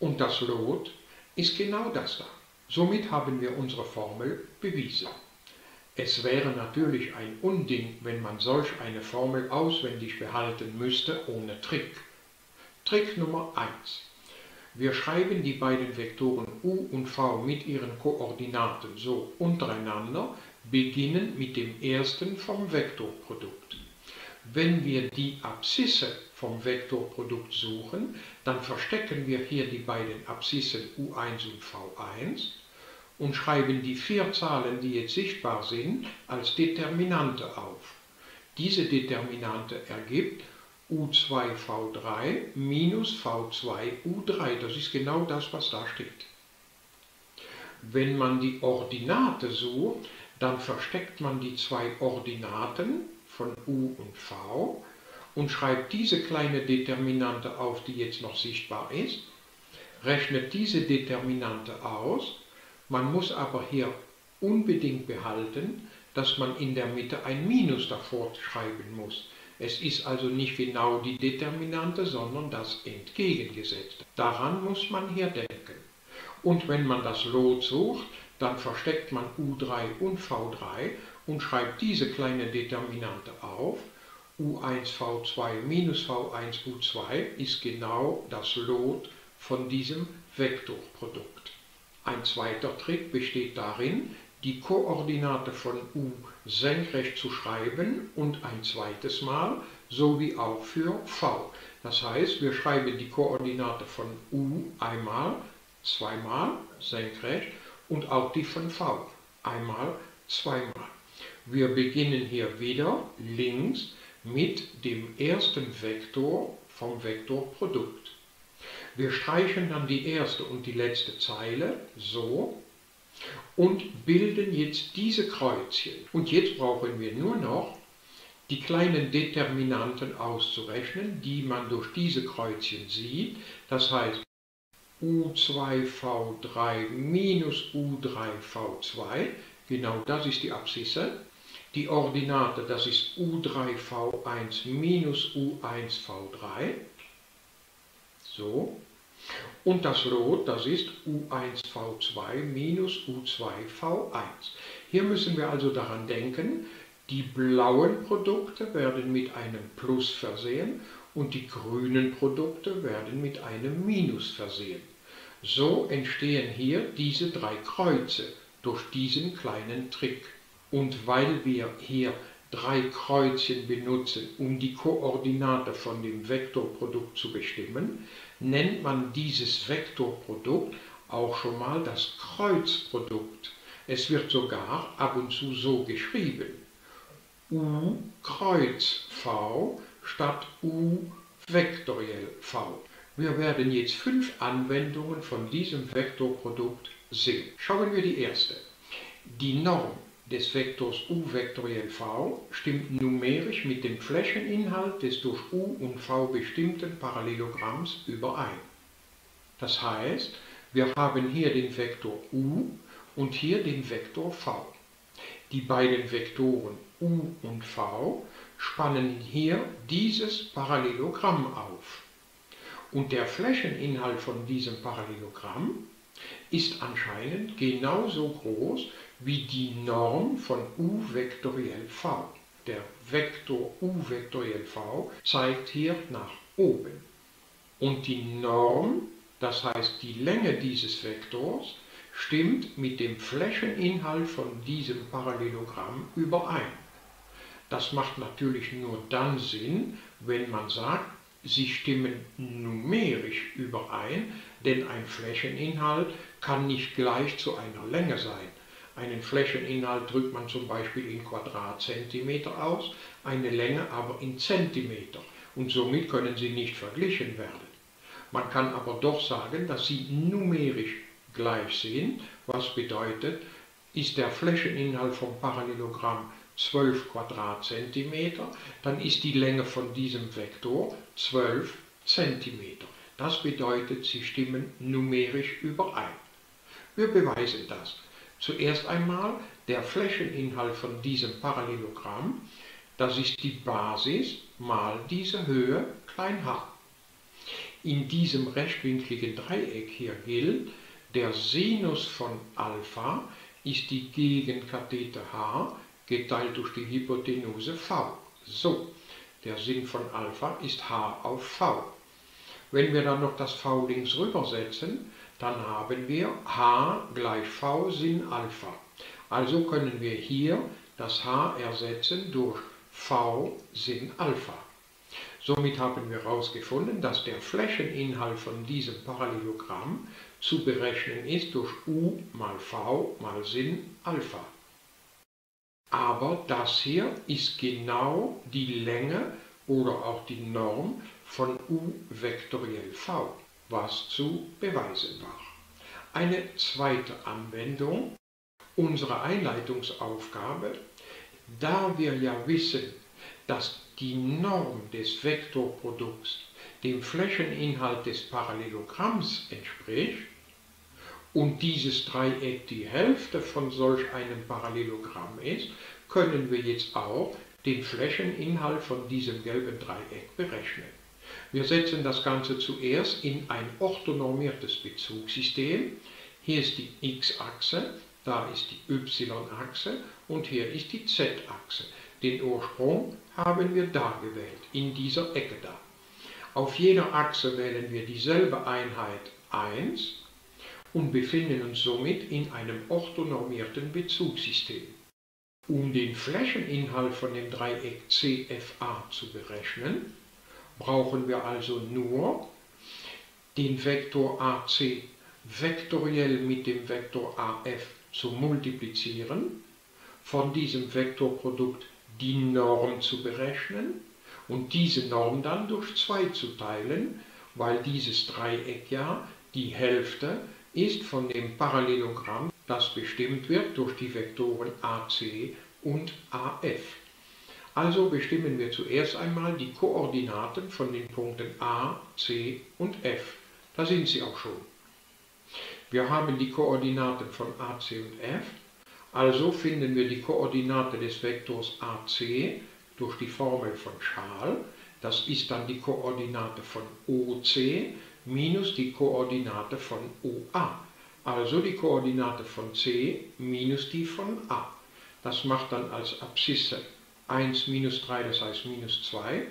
und das Lot ist genau das da. Somit haben wir unsere Formel bewiesen. Es wäre natürlich ein Unding, wenn man solch eine Formel auswendig behalten müsste, ohne Trick. Trick Nummer 1. Wir schreiben die beiden Vektoren U und V mit ihren Koordinaten so untereinander, beginnen mit dem ersten vom Vektorprodukt. Wenn wir die Abszisse vom Vektorprodukt suchen, dann verstecken wir hier die beiden Abszissen U1 und V1 und schreiben die vier Zahlen, die jetzt sichtbar sind, als Determinante auf. Diese Determinante ergibt U2V3 minus V2U3. Das ist genau das, was da steht. Wenn man die Ordinate sucht, dann versteckt man die zwei Ordinaten von U und V und schreibt diese kleine Determinante auf, die jetzt noch sichtbar ist, rechnet diese Determinante aus. Man muss aber hier unbedingt behalten, dass man in der Mitte ein Minus davor schreiben muss. Es ist also nicht genau die Determinante, sondern das Entgegengesetzte. Daran muss man hier denken. Und wenn man das Lot sucht, dann versteckt man U3 und V3 und schreibt diese kleine Determinante auf. U1V2 minus V1U2 ist genau das Lot von diesem Vektorprodukt. Ein zweiter Trick besteht darin, die Koordinate von U senkrecht zu schreiben und ein zweites Mal, so wie auch für V. Das heißt, wir schreiben die Koordinate von U einmal, zweimal senkrecht und auch die von V einmal, zweimal. Wir beginnen hier wieder links mit dem ersten Vektor vom Vektorprodukt. Wir streichen dann die erste und die letzte Zeile, so, und bilden jetzt diese Kreuzchen. Und jetzt brauchen wir nur noch die kleinen Determinanten auszurechnen, die man durch diese Kreuzchen sieht. Das heißt, U2V3 minus U3V2, genau das ist die Abszisse. Die Ordinate, das ist U3V1 minus U1V3. So. Und das Lot, das ist U1V2 minus U2V1. Hier müssen wir also daran denken, die blauen Produkte werden mit einem Plus versehen und die grünen Produkte werden mit einem Minus versehen. So entstehen hier diese drei Kreuze durch diesen kleinen Trick. Und weil wir hier drei Kreuzchen benutzen, um die Koordinate von dem Vektorprodukt zu bestimmen, nennt man dieses Vektorprodukt auch schon mal das Kreuzprodukt. Es wird sogar ab und zu so geschrieben. U Kreuz V statt U vektoriell V. Wir werden jetzt 5 Anwendungen von diesem Vektorprodukt sehen. Schauen wir die erste. Die Norm des Vektors U vektoriell V stimmt numerisch mit dem Flächeninhalt des durch U und V bestimmten Parallelogramms überein. Das heißt, wir haben hier den Vektor U und hier den Vektor V. die beiden Vektoren u und v spannen hier dieses Parallelogramm auf. Und der Flächeninhalt von diesem Parallelogramm ist anscheinend genauso groß wie die Norm von u vektoriell v. Der Vektor u vektoriell v zeigt hier nach oben. Und die Norm, das heißt die Länge dieses Vektors, stimmt mit dem Flächeninhalt von diesem Parallelogramm überein. Das macht natürlich nur dann Sinn, wenn man sagt, sie stimmen numerisch überein, denn ein Flächeninhalt kann nicht gleich zu einer Länge sein. Einen Flächeninhalt drückt man zum Beispiel in Quadratzentimeter aus, eine Länge aber in Zentimeter, und somit können sie nicht verglichen werden. Man kann aber doch sagen, dass sie numerisch gleich sind, was bedeutet, ist der Flächeninhalt vom Parallelogramm 12 Quadratzentimeter, dann ist die Länge von diesem Vektor 12 Zentimeter. Das bedeutet, sie stimmen numerisch überein. Wir beweisen das. Zuerst einmal der Flächeninhalt von diesem Parallelogramm, das ist die Basis mal diese Höhe h. In diesem rechtwinkligen Dreieck hier gilt, der Sinus von Alpha ist die Gegenkathete h geteilt durch die Hypotenuse v. So, der Sin von Alpha ist h auf v. Wenn wir dann noch das v links rübersetzen, dann haben wir h gleich v Sin Alpha. Also können wir hier das h ersetzen durch v Sin Alpha. Somit haben wir herausgefunden, dass der Flächeninhalt von diesem Parallelogramm zu berechnen ist durch u mal v mal Sin Alpha. Aber das hier ist genau die Länge oder auch die Norm von u vektoriell v, was zu beweisen war. Eine zweite Anwendung unserer Einleitungsaufgabe, da wir ja wissen, dass die Norm des Vektorprodukts dem Flächeninhalt des Parallelogramms entspricht und dieses Dreieck die Hälfte von solch einem Parallelogramm ist, können wir jetzt auch den Flächeninhalt von diesem gelben Dreieck berechnen. Wir setzen das Ganze zuerst in ein orthonormiertes Bezugssystem. Hier ist die x-Achse, da ist die y-Achse und hier ist die z-Achse. Den Ursprung haben wir da gewählt, in dieser Ecke da. Auf jeder Achse wählen wir dieselbe Einheit 1 und befinden uns somit in einem orthonormierten Bezugssystem. Um den Flächeninhalt von dem Dreieck CFA zu berechnen, brauchen wir also nur den Vektor AC vektoriell mit dem Vektor AF zu multiplizieren, von diesem Vektorprodukt die Norm zu berechnen und diese Norm dann durch 2 zu teilen, weil dieses Dreieck ja die Hälfte ist von dem Parallelogramm, das bestimmt wird durch die Vektoren AC und AF. Also bestimmen wir zuerst einmal die Koordinaten von den Punkten A, C und F. Da sind sie auch schon. Wir haben die Koordinaten von A, C und F. Also finden wir die Koordinate des Vektors AC durch die Formel von Schal. Das ist dann die Koordinate von OC minus die Koordinate von OA. Also die Koordinate von C minus die von A. Das macht dann als Abszisse 1 minus 3, das heißt minus 2.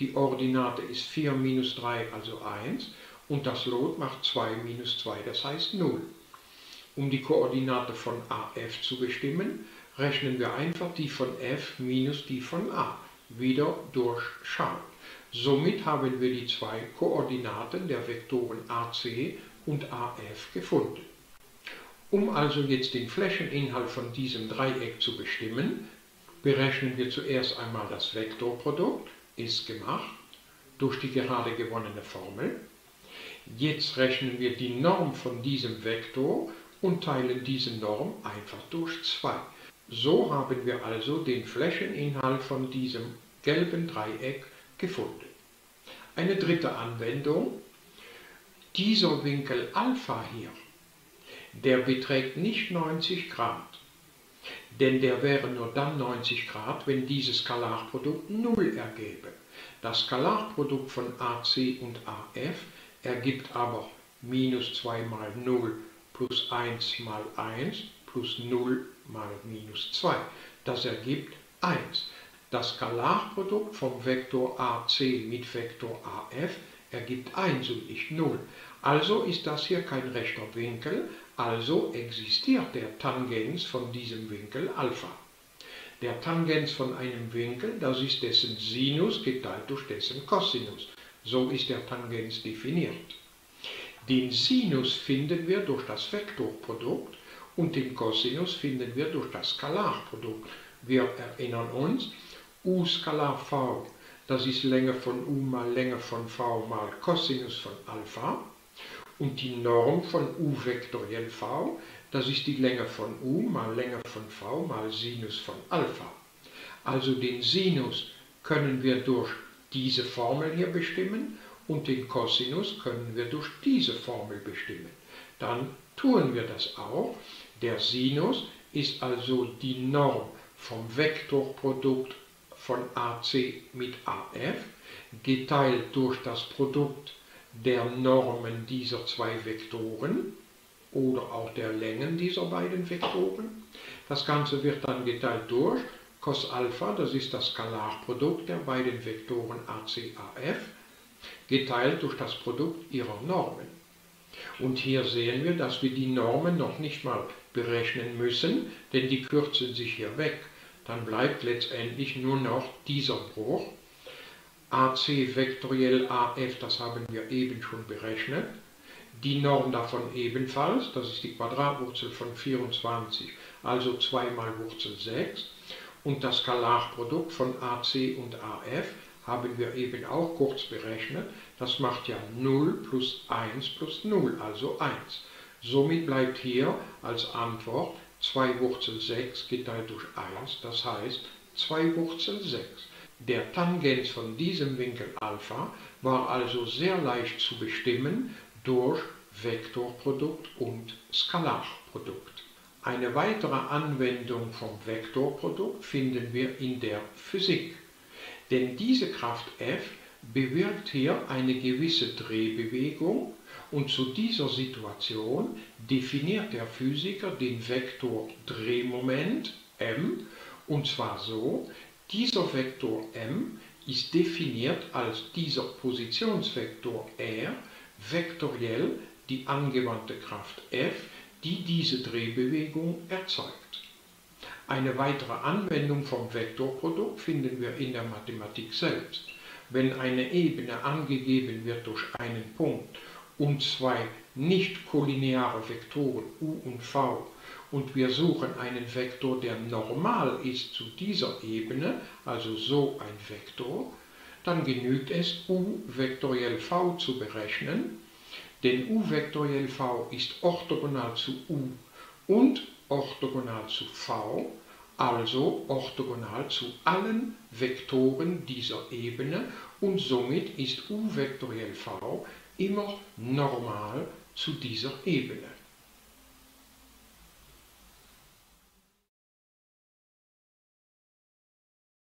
Die Ordinate ist 4 minus 3, also 1. Und das Lot macht 2 minus 2, das heißt 0. Um die Koordinate von AF zu bestimmen, rechnen wir einfach die von F minus die von A, wieder durch Schal. Somit haben wir die zwei Koordinaten der Vektoren AC und AF gefunden. Um also jetzt den Flächeninhalt von diesem Dreieck zu bestimmen, berechnen wir zuerst einmal das Vektorprodukt, ist gemacht, durch die gerade gewonnene Formel. Jetzt rechnen wir die Norm von diesem Vektor und teilen diese Norm einfach durch 2. So haben wir also den Flächeninhalt von diesem gelben Dreieck gefunden. Eine dritte Anwendung. Dieser Winkel Alpha hier, der beträgt nicht 90 Grad. denn der wäre nur dann 90 Grad, wenn dieses Skalarprodukt 0 ergäbe. Das Skalarprodukt von AC und AF ergibt aber minus 2 mal 0 plus 1 mal 1 plus 0 mal minus 2. Das ergibt 1. Das Skalarprodukt vom Vektor AC mit Vektor AF ergibt 1 und nicht 0. Also ist das hier kein rechter Winkel, also existiert der Tangens von diesem Winkel Alpha. Der Tangens von einem Winkel, das ist dessen Sinus geteilt durch dessen Cosinus. So ist der Tangens definiert. Den Sinus finden wir durch das Vektorprodukt und den Cosinus finden wir durch das Skalarprodukt. Wir erinnern uns, U Skalar V, das ist Länge von U mal Länge von V mal Cosinus von Alpha. Und die Norm von U vektoriell V, das ist die Länge von U mal Länge von V mal Sinus von Alpha. Also den Sinus können wir durch diese Formel hier bestimmen und den Cosinus können wir durch diese Formel bestimmen. Dann tun wir das auch. Der Sinus ist also die Norm vom Vektorprodukt von AC mit AF geteilt durch das Produkt der Normen dieser zwei Vektoren oder auch der Längen dieser beiden Vektoren. Das Ganze wird dann geteilt durch Cos Alpha, das ist das Skalarprodukt der beiden Vektoren AC, AF, geteilt durch das Produkt ihrer Normen. Und hier sehen wir, dass wir die Normen noch nicht mal berechnen müssen, denn die kürzen sich hier weg. Dann bleibt letztendlich nur noch dieser Bruch. AC vektoriell AF, das haben wir eben schon berechnet. Die Norm davon ebenfalls, das ist die Quadratwurzel von 24, also 2 mal Wurzel 6. Und das Skalarprodukt von AC und AF haben wir eben auch kurz berechnet. Das macht ja 0 plus 1 plus 0, also 1. Somit bleibt hier als Antwort 2 Wurzel 6 geteilt durch 1, das heißt 2 Wurzel 6. Der Tangens von diesem Winkel Alpha war also sehr leicht zu bestimmen durch Vektorprodukt und Skalarprodukt. Eine weitere Anwendung vom Vektorprodukt finden wir in der Physik. Denn diese Kraft F bewirkt hier eine gewisse Drehbewegung und zu dieser Situation definiert der Physiker den Vektor Drehmoment m und zwar so: Dieser Vektor m ist definiert als dieser Positionsvektor r vektoriell die angewandte Kraft F, die diese Drehbewegung erzeugt. Eine weitere Anwendung vom Vektorprodukt finden wir in der Mathematik selbst. Wenn eine Ebene angegeben wird durch einen Punkt und zwei nicht kollineare Vektoren u und v, und wir suchen einen Vektor, der normal ist zu dieser Ebene, also so ein Vektor, dann genügt es, u vektoriell v zu berechnen, denn u vektoriell v ist orthogonal zu u und orthogonal zu v, also orthogonal zu allen Vektoren dieser Ebene und somit ist u vektoriell v immer normal zu dieser Ebene.